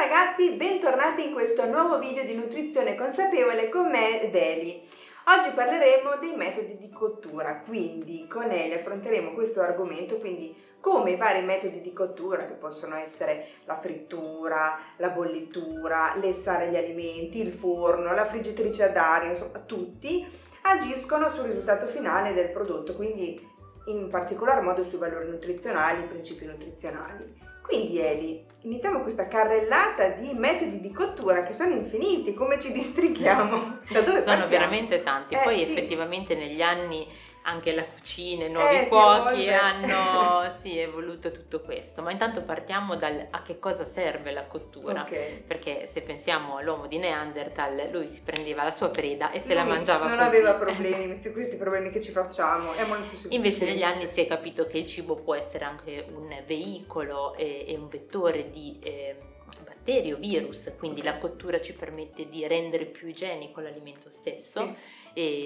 ragazzi, bentornati in questo nuovo video di nutrizione consapevole con me ed Eli. Oggi parleremo dei metodi di cottura, quindi con Eli affronteremo questo argomento, quindi come i vari metodi di cottura che possono essere la frittura, la bollitura, lessare gli alimenti, il forno, la friggitrice ad aria, insomma tutti agiscono sul risultato finale del prodotto, quindi in particolar modo sui valori nutrizionali, i principi nutrizionali. Quindi Eli, iniziamo questa carrellata di metodi di cottura che sono infiniti, come ci districhiamo? Da dove sono partiamo? Veramente tanti, poi sì. Effettivamente negli anni anche la cucina, nuovi cuochi hanno evoluto tutto questo, ma intanto partiamo dal a che cosa serve la cottura, perché se pensiamo all'uomo di Neanderthal, lui si prendeva la sua preda e se la mangiava non così. Non aveva problemi, tutti questi problemi che ci facciamo, è molto semplice. Invece negli anni si è capito che il cibo può essere anche un veicolo e un vettore di batteri o virus, quindi la cottura ci permette di rendere più igienico l'alimento stesso,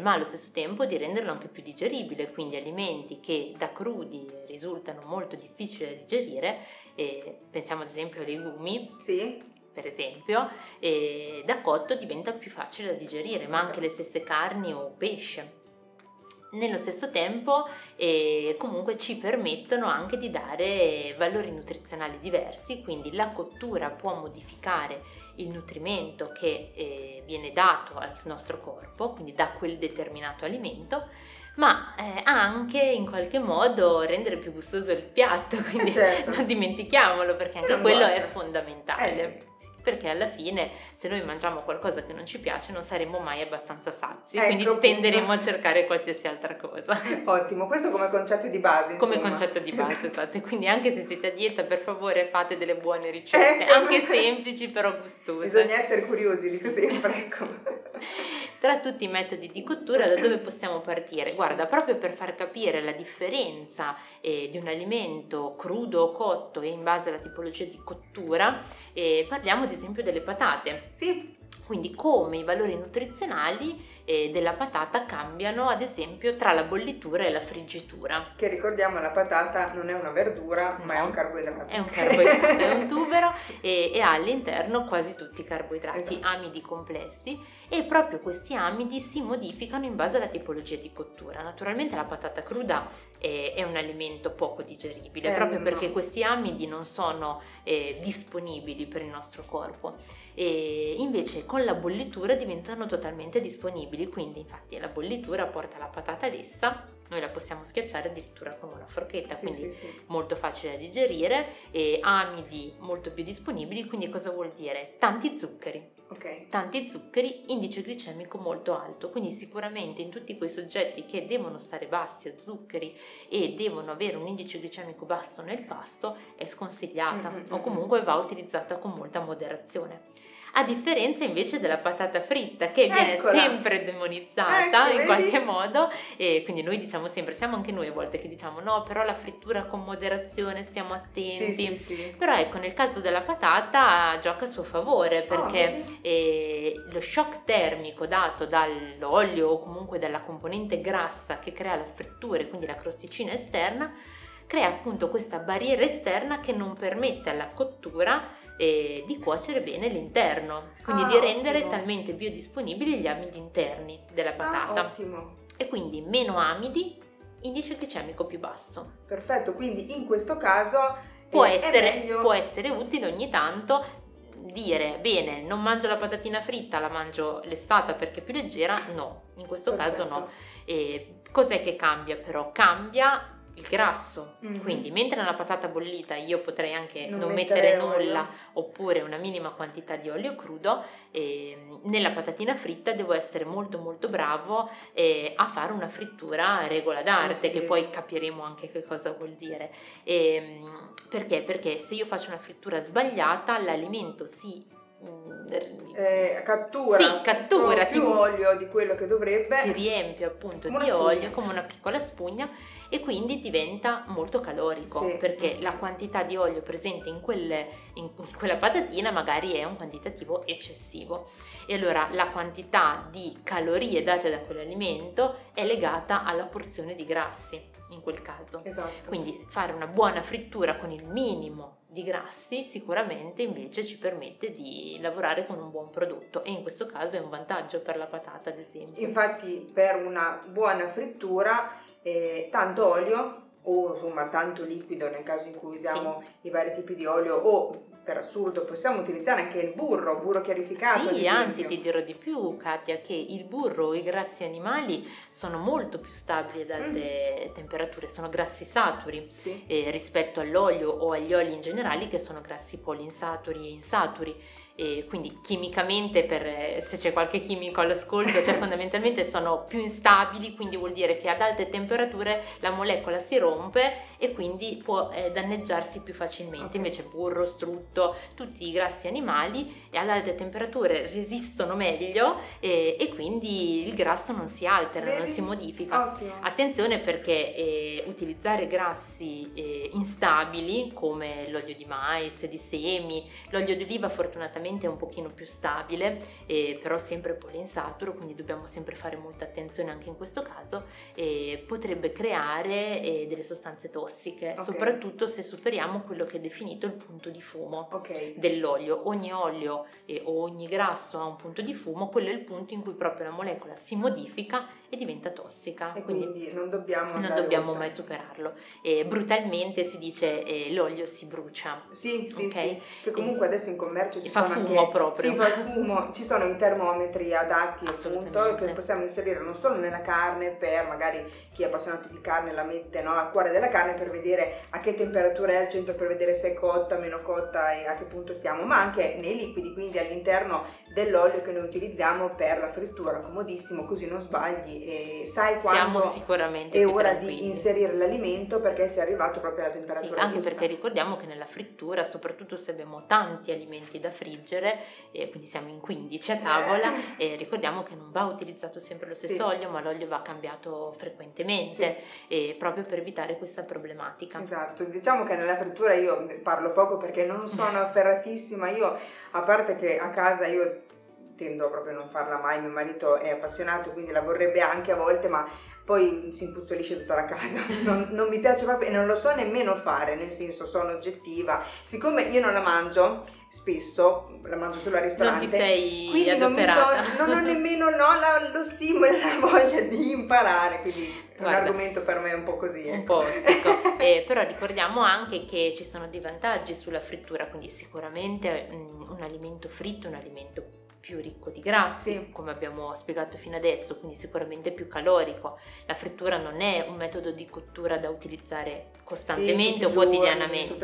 ma allo stesso tempo di renderlo anche più digeribile, quindi alimenti che da crudi risultano molto difficili da digerire, pensiamo ad esempio ai legumi, per esempio, da cotto diventa più facile da digerire, ma anche le stesse carni o pesce. Nello stesso tempo comunque ci permettono anche di dare valori nutrizionali diversi, quindi la cottura può modificare il nutrimento che viene dato al nostro corpo, quindi da quel determinato alimento, ma anche in qualche modo rendere più gustoso il piatto, quindi non dimentichiamolo, perché anche quello è fondamentale. Perché alla fine se noi mangiamo qualcosa che non ci piace non saremo mai abbastanza sazi, quindi tenderemo a cercare qualsiasi altra cosa. Ottimo, questo come concetto di base. Insomma. Come concetto di base, esatto. Quindi anche se siete a dieta, per favore fate delle buone ricette, anche semplici però gustose. Bisogna essere curiosi, dico sempre, Tra tutti i metodi di cottura da dove possiamo partire? Guarda, proprio per far capire la differenza di un alimento crudo o cotto e in base alla tipologia di cottura, parliamo ad esempio delle patate. Quindi come i valori nutrizionali della patata cambiano ad esempio tra la bollitura e la friggitura. Che ricordiamo la patata non è una verdura, ma è un carboidrato. È un carboidrato, è un tubero e ha all'interno quasi tutti i carboidrati, amidi complessi, e proprio questi amidi si modificano in base alla tipologia di cottura. Naturalmente la patata cruda è un alimento poco digeribile, proprio perché questi amidi non sono disponibili per il nostro corpo. E invece con la bollitura diventano totalmente disponibili, quindi infatti la bollitura porta la patata lessa, noi la possiamo schiacciare addirittura con una forchetta, quindi molto facile da digerire, e amidi molto più disponibili, quindi cosa vuol dire? Tanti zuccheri, tanti zuccheri, indice glicemico molto alto, quindi sicuramente in tutti quei soggetti che devono stare bassi a zuccheri e devono avere un indice glicemico basso nel pasto è sconsigliata o comunque va utilizzata con molta moderazione. A differenza invece della patata fritta, che viene sempre demonizzata in qualche modo, e quindi noi diciamo sempre, siamo anche noi a volte che diciamo no, però la frittura con moderazione, stiamo attenti, però ecco nel caso della patata gioca a suo favore, perché lo shock termico dato dall'olio o comunque dalla componente grassa che crea la frittura, quindi la crosticina esterna, crea appunto questa barriera esterna che non permette alla cottura di cuocere bene l'interno, quindi di rendere talmente biodisponibili gli amidi interni della patata. E quindi meno amidi, indice glicemico più basso. Perfetto, quindi in questo caso può essere utile ogni tanto dire bene, non mangio la patatina fritta, la mangio lessata perché è più leggera, no, in questo caso no. Cos'è che cambia però? Cambia il grasso, quindi mentre nella patata bollita io potrei anche non mettere nulla oppure una minima quantità di olio crudo, nella patatina fritta devo essere molto bravo a fare una frittura a regola d'arte, che poi capiremo anche che cosa vuol dire, perché? Perché se io faccio una frittura sbagliata l'alimento cattura più olio di quello che dovrebbe, si riempie appunto di olio come una piccola spugna e quindi diventa molto calorico, perché la quantità di olio presente in quella patatina magari è un quantitativo eccessivo, e allora la quantità di calorie date da quell'alimento è legata alla porzione di grassi in quel caso. Quindi fare una buona frittura con il minimo di grassi sicuramente invece ci permette di lavorare con un buon prodotto, e in questo caso è un vantaggio per la patata, ad esempio. Infatti per una buona frittura tanto olio, o insomma tanto liquido nel caso in cui usiamo i vari tipi di olio, o per assurdo possiamo utilizzare anche il burro chiarificato. Sì, anzi ti dirò di più, Katia, che il burro o i grassi animali sono molto più stabili ad alte temperature, sono grassi saturi, sì, rispetto all'olio o agli oli in generale, che sono grassi poliinsaturi e insaturi. E quindi chimicamente, se c'è qualche chimico all'ascolto, cioè fondamentalmente sono più instabili, quindi vuol dire che ad alte temperature la molecola si rompe e quindi può danneggiarsi più facilmente. Okay. Invece burro, strutto, tutti i grassi animali ad alte temperature resistono meglio e quindi il grasso non si altera, non si modifica. Okay. Attenzione, perché utilizzare grassi instabili come l'olio di mais, di semi, l'olio d'oliva fortunatamente è un pochino più stabile, però sempre poliinsaturo, quindi dobbiamo sempre fare molta attenzione anche in questo caso, potrebbe creare delle sostanze tossiche, okay, soprattutto se superiamo quello che è definito il punto di fumo, okay, dell'olio. Ogni olio o ogni grasso ha un punto di fumo, quello è il punto in cui proprio la molecola si modifica e diventa tossica, e quindi non dobbiamo mai superarlo. Brutalmente si dice l'olio si brucia, sì, okay? Sì, che comunque adesso in commercio ci sono fumo proprio. Sì, fa fumo. Ci sono i termometri adatti, appunto, che possiamo inserire non solo nella carne, per magari chi è appassionato di carne la mette, no, al cuore della carne, per vedere a che temperatura è al centro, per vedere se è cotta, meno cotta e a che punto siamo, ma anche nei liquidi, quindi all'interno dell'olio che noi utilizziamo per la frittura. Comodissimo, così non sbagli e sai quando è ora di inserire l'alimento, perché si è arrivato proprio alla temperatura giusta. Anche perché ricordiamo che nella frittura, soprattutto se abbiamo tanti alimenti da friggere, quindi siamo in 15 a tavola, ricordiamo che non va utilizzato sempre lo stesso, sì, olio, ma l'olio va cambiato frequentemente, sì, proprio per evitare questa problematica. Esatto, diciamo che nella frittura io parlo poco perché non sono afferratissima, a parte che a casa io tendo proprio a non farla mai, mio marito è appassionato quindi la vorrebbe anche a volte, ma poi si impuzzolisce tutta la casa, non mi piace proprio e non lo so nemmeno fare, nel senso sono oggettiva, siccome io non la mangio spesso, la mangio solo al ristorante, non ti sei quindi adoperata. Non ho nemmeno lo stimolo e la voglia di imparare, quindi guarda, un argomento per me è un po' così, un po' ostico. Però ricordiamo anche che ci sono dei vantaggi sulla frittura, quindi sicuramente un alimento fritto, un alimento più ricco di grassi, sì, come abbiamo spiegato fino adesso, quindi sicuramente più calorico. La frittura non è un metodo di cottura da utilizzare costantemente, sì, o quotidianamente,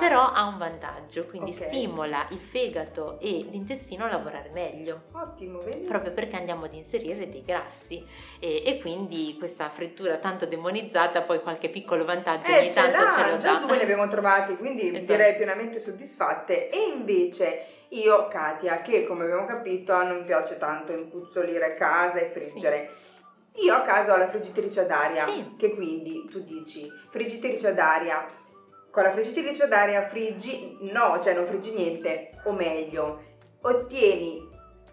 però ha un vantaggio, quindi okay, stimola il fegato e l'intestino a lavorare meglio. Ottimo, bene. Proprio perché andiamo ad inserire dei grassi e quindi questa frittura tanto demonizzata poi qualche piccolo vantaggio ogni tanto ce lo dà. Due ne abbiamo trovati, quindi esatto, direi pienamente soddisfatte. E invece io, Katia, che come abbiamo capito non piace tanto impuzzolire casa e friggere, sì, io a casa ho la friggitrice ad aria, sì, che quindi tu dici friggitrice ad aria, con la friggitrice ad aria friggi? No, cioè non friggi niente, o meglio ottieni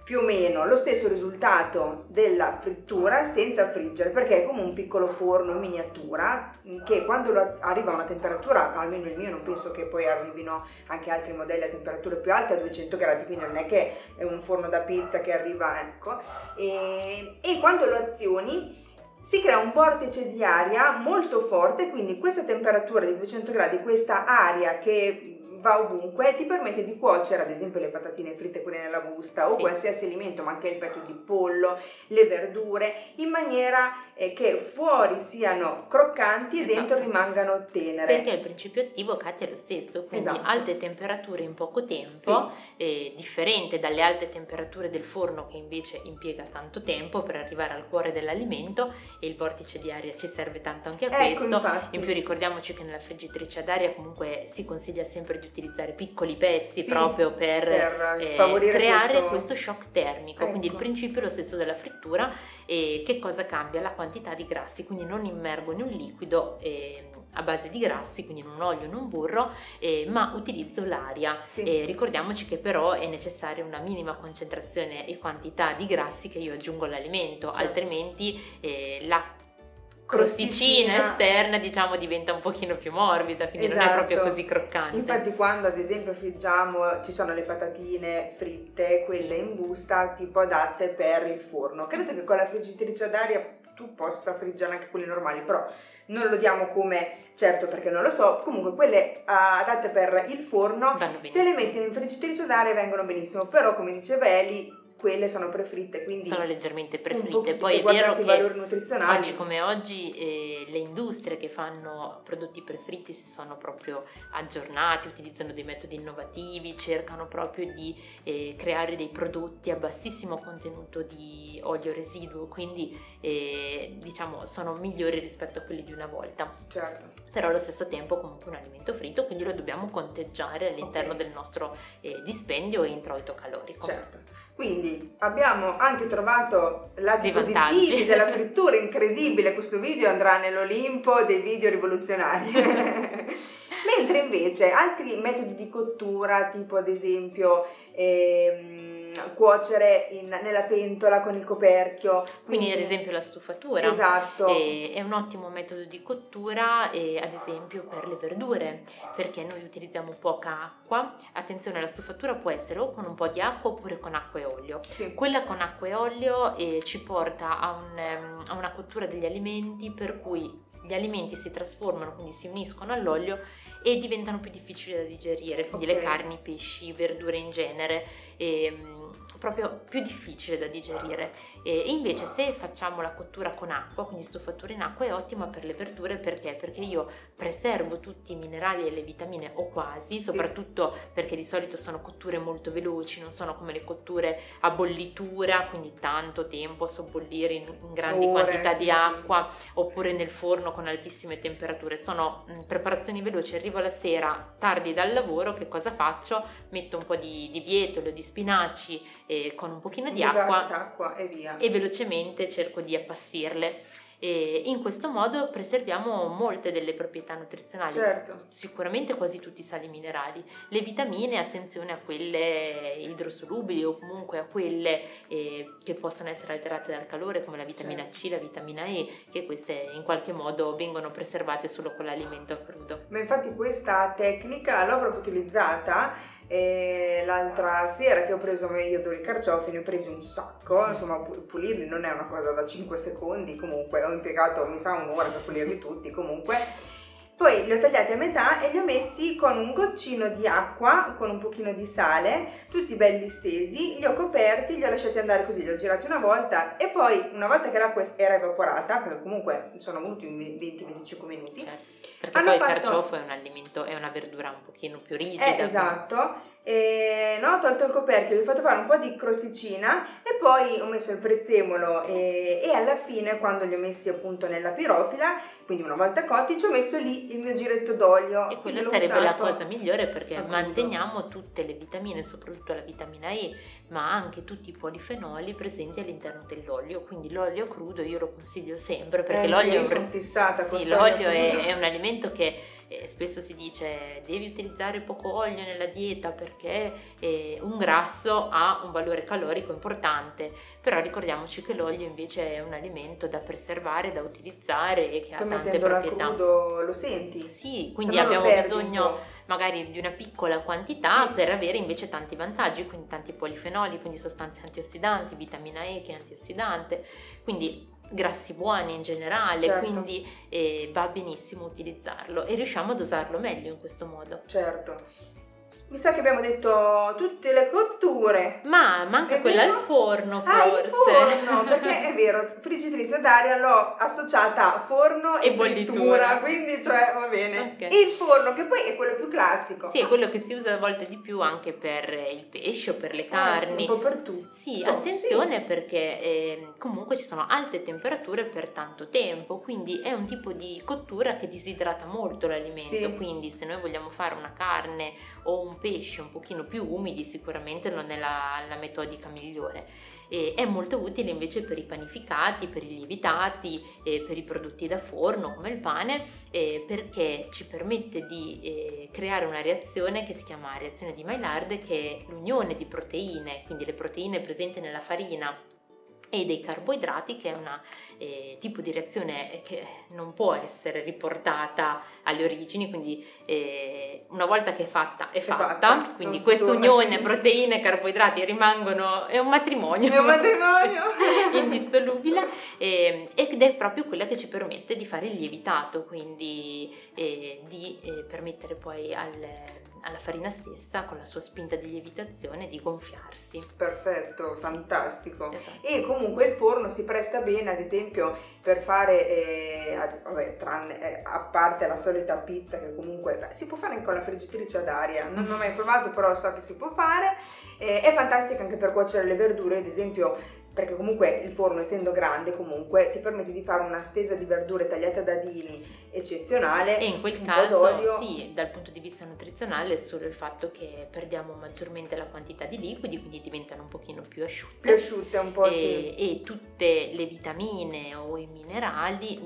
più o meno lo stesso risultato della frittura senza friggere, perché è come un piccolo forno in miniatura che quando arriva a una temperatura, almeno il mio, non penso che poi arrivino anche altri modelli a temperature più alte, a 200 gradi, quindi non è che è un forno da pizza che arriva, ecco, e quando lo azioni si crea un vortice di aria molto forte, quindi questa temperatura di 200 gradi, questa aria che va ovunque, ti permette di cuocere ad esempio le patatine fritte, quelle nella busta, o sì, qualsiasi alimento, ma anche il petto di pollo, le verdure, in maniera che fuori siano croccanti, esatto, e dentro rimangano tenere. Perché il principio attivo, Katia, è lo stesso, quindi esatto, alte temperature in poco tempo, sì, differente dalle alte temperature del forno che invece impiega tanto tempo per arrivare al cuore dell'alimento, e il vortice di aria ci serve tanto anche a questo, infatti. In più ricordiamoci che nella friggitrice ad aria comunque si consiglia sempre di utilizzare piccoli pezzi, sì, proprio per creare questo shock termico, ecco, quindi il principio è lo stesso della frittura. Che cosa cambia? La quantità di grassi, quindi non immergo in un liquido a base di grassi, quindi in un olio, in un burro, ma utilizzo l'aria, sì, ricordiamoci che però è necessaria una minima concentrazione e quantità di grassi che io aggiungo all'alimento, certo, altrimenti la crosticina esterna, diciamo, diventa un pochino più morbida, quindi esatto, non è proprio così croccante. Infatti quando ad esempio friggiamo, ci sono le patatine fritte, quelle sì, in busta, tipo adatte per il forno. Credo che con la friggitrice ad aria tu possa friggere anche quelli normali, però non lo diamo come certo perché non lo so. Comunque quelle adatte per il forno, se le metti in friggitrice ad aria vengono benissimo, però come diceva Eli, quelle sono prefritte, quindi sono leggermente prefritte. Poi è vero che oggi come oggi le industrie che fanno prodotti prefritti si sono proprio aggiornati, utilizzano dei metodi innovativi, cercano proprio di creare dei prodotti a bassissimo contenuto di olio residuo, quindi diciamo sono migliori rispetto a quelli di una volta. Certo. Però allo stesso tempo comunque un alimento fritto, quindi lo dobbiamo conteggiare all'interno okay, del nostro dispendio e introito calorico. Certo. Quindi abbiamo anche trovato lati positivi della frittura, incredibile, questo video andrà nell'Olimpo dei video rivoluzionari. Mentre invece altri metodi di cottura, tipo ad esempio cuocere nella pentola con il coperchio, quindi ad esempio la stufatura, esatto, è un ottimo metodo di cottura ad esempio per le verdure, perché noi utilizziamo poca acqua. Attenzione, la stufatura può essere o con un po' di acqua oppure con acqua e olio, sì, quella con acqua e olio ci porta a una cottura degli alimenti per cui gli alimenti si trasformano, quindi si uniscono all'olio e diventano più difficili da digerire, quindi okay, le carni, i pesci, verdure in genere proprio più difficile da digerire. E invece se facciamo la cottura con acqua, quindi stufatura in acqua, è ottima per le verdure. Perché? Perché io preservo tutti i minerali e le vitamine, o quasi, soprattutto sì, perché di solito sono cotture molto veloci, non sono come le cotture a bollitura, quindi tanto tempo a sobbollire in grandi quantità sì, di acqua, sì, oppure nel forno con altissime temperature. Sono preparazioni veloci, arrivo la sera tardi dal lavoro, che cosa faccio? Metto un po' di bietolo, di spinaci con un pochino di acqua e via, e velocemente cerco di appassirle. E in questo modo preserviamo molte delle proprietà nutrizionali, certo, sicuramente quasi tutti i sali minerali, le vitamine. Attenzione a quelle idrosolubili o comunque a quelle che possono essere alterate dal calore, come la vitamina certo, C, la vitamina E, che queste in qualche modo vengono preservate solo con l'alimento crudo. Ma infatti questa tecnica l'ho proprio utilizzata l'altra sera che ho preso pomodori, carciofi, ne ho presi un sacco, insomma pulirli non è una cosa da 5 secondi, comunque ho impiegato mi sa un'ora per pulirli tutti, comunque poi li ho tagliati a metà e li ho messi con un goccino di acqua, con un pochino di sale, tutti belli stesi, li ho coperti, li ho lasciati andare così, li ho girati una volta e poi una volta che l'acqua era evaporata, perché comunque sono venuti in 20-25 minuti. Certo. Perché poi il carciofo è un alimento, è una verdura un pochino più rigida. Esatto. E, no, ho tolto il coperchio, gli ho fatto fare un po' di crosticina e poi ho messo il prezzemolo sì, e alla fine, quando li ho messi appunto nella pirofila, quindi una volta cotti, ci ho messo lì il mio giretto d'olio. E quella sarebbe la cosa migliore, perché appunto manteniamo tutte le vitamine, soprattutto la vitamina E, ma anche tutti i polifenoli presenti all'interno dell'olio. Quindi l'olio crudo io lo consiglio sempre, perché l'olio sono fissata con sì, l'olio è un alimento che spesso si dice devi utilizzare poco olio nella dieta perché un grasso ha un valore calorico importante, però ricordiamoci che l'olio invece è un alimento da preservare, da utilizzare e che ha tante proprietà. Crudo, lo senti? Sì, quindi abbiamo bisogno magari di una piccola quantità sì, per avere invece tanti vantaggi, quindi tanti polifenoli, quindi sostanze antiossidanti, vitamina E che è antiossidante, quindi grassi buoni in generale, certo, quindi va benissimo utilizzarlo e riusciamo ad usarlo meglio in questo modo. Certo. Mi sa che abbiamo detto tutte le cotture. Ma manca quella al forno forse. Ah, il forno, perché è vero, friggitrice ad aria l'ho associata a forno e bollitura, quindi cioè va bene. Okay. Il forno che poi è quello più classico. Sì, è quello che si usa a volte di più anche per il pesce o per le carni. Sì, un po' per tutto. Sì, attenzione sì, perché comunque ci sono alte temperature per tanto tempo, quindi è un tipo di cottura che disidrata molto l'alimento, sì, quindi se noi vogliamo fare una carne o un pesce un pochino più umidi sicuramente non è la metodica migliore. È molto utile invece per i panificati, per i lievitati, per i prodotti da forno come il pane, perché ci permette di creare una reazione che si chiama reazione di Maillard, che è l'unione di proteine, quindi le proteine presenti nella farina e dei carboidrati, che è un tipo di reazione che non può essere riportata alle origini, quindi una volta che è fatta, quindi questa unione proteine e carboidrati rimangono, è un matrimonio indissolubile, ed è proprio quella che ci permette di fare il lievitato, quindi di permettere poi alla farina stessa, con la sua spinta di lievitazione, di gonfiarsi. Perfetto, sì. Fantastico. Esatto. E comunque il forno si presta bene, ad esempio, per fare, a parte la solita pizza, che comunque si può fare anche con la friggitrice ad aria, non ho mai provato, però so che si può fare. È fantastica anche per cuocere le verdure, ad esempio, perché comunque il forno, essendo grande, comunque ti permette di fare una stesa di verdure tagliate a dadini eccezionale. E in quel caso, sì, dal punto di vista nutrizionale è solo il fatto che perdiamo maggiormente la quantità di liquidi, quindi diventano un pochino più asciutte. Più asciutte un po', sì. E tutte le vitamine o i minerali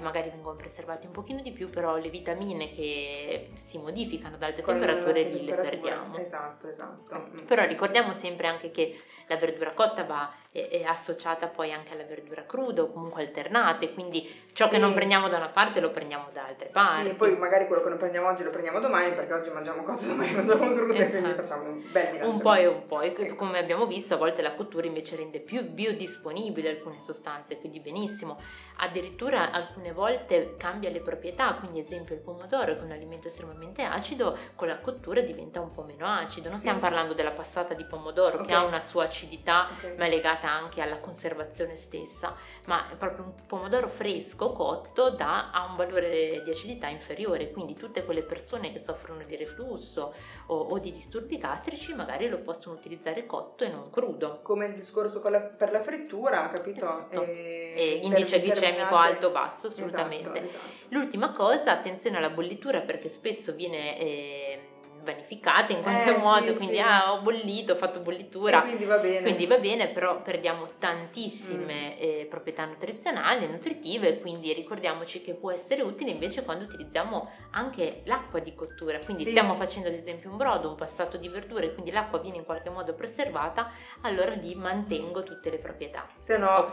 magari vengono preservati un pochino di più, però le vitamine che si modificano da alte temperature lì le perdiamo. Esatto. Però ricordiamo sempre anche che la verdura cotta va... è associata poi anche alla verdura cruda, o comunque alternate, quindi ciò che non prendiamo da una parte lo prendiamo da altre parti. Sì, poi magari quello che non prendiamo oggi lo prendiamo domani, perché oggi mangiamo cotto, domani mangiamo crudo, esatto. E quindi facciamo un bel bilanciamento. Un po' e un po', e come abbiamo visto a volte la cottura invece rende più biodisponibili alcune sostanze, quindi benissimo, addirittura alcune volte cambia le proprietà, quindi ad esempio il pomodoro, che è un alimento estremamente acido, con la cottura diventa un po' meno acido, non stiamo parlando della passata di pomodoro, okay, che ha una sua acidità, okay, ma è legata anche alla conservazione stessa, ma è proprio un pomodoro fresco cotto ha un valore di acidità inferiore, quindi tutte quelle persone che soffrono di reflusso o di disturbi gastrici magari lo possono utilizzare cotto e non crudo, come il discorso per la frittura, capito? Esatto. E indice glicemico alto basso, assolutamente. Esatto. L'ultima cosa, attenzione alla bollitura, perché spesso viene vanificata in qualche modo, quindi ho bollito, ho fatto bollitura, quindi va bene, però perdiamo tantissime proprietà nutrizionali e nutritive, quindi ricordiamoci che può essere utile invece quando utilizziamo anche l'acqua di cottura, quindi stiamo facendo ad esempio un brodo, un passato di verdure, quindi l'acqua viene in qualche modo preservata, allora lì mantengo tutte le proprietà, se no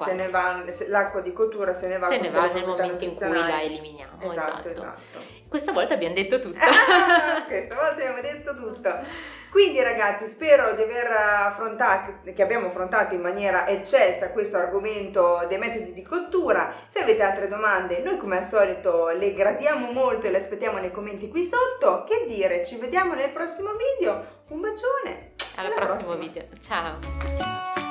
l'acqua di cottura se ne va nel momento in cui la eliminiamo. Esatto. Questa volta abbiamo detto tutto. Quindi ragazzi, spero di abbiamo affrontato in maniera eccelsa questo argomento dei metodi di cottura. Se avete altre domande, noi come al solito le gradiamo molto e le aspettiamo nei commenti qui sotto. Che dire, ci vediamo nel prossimo video. Un bacione. Alla prossima. Ciao.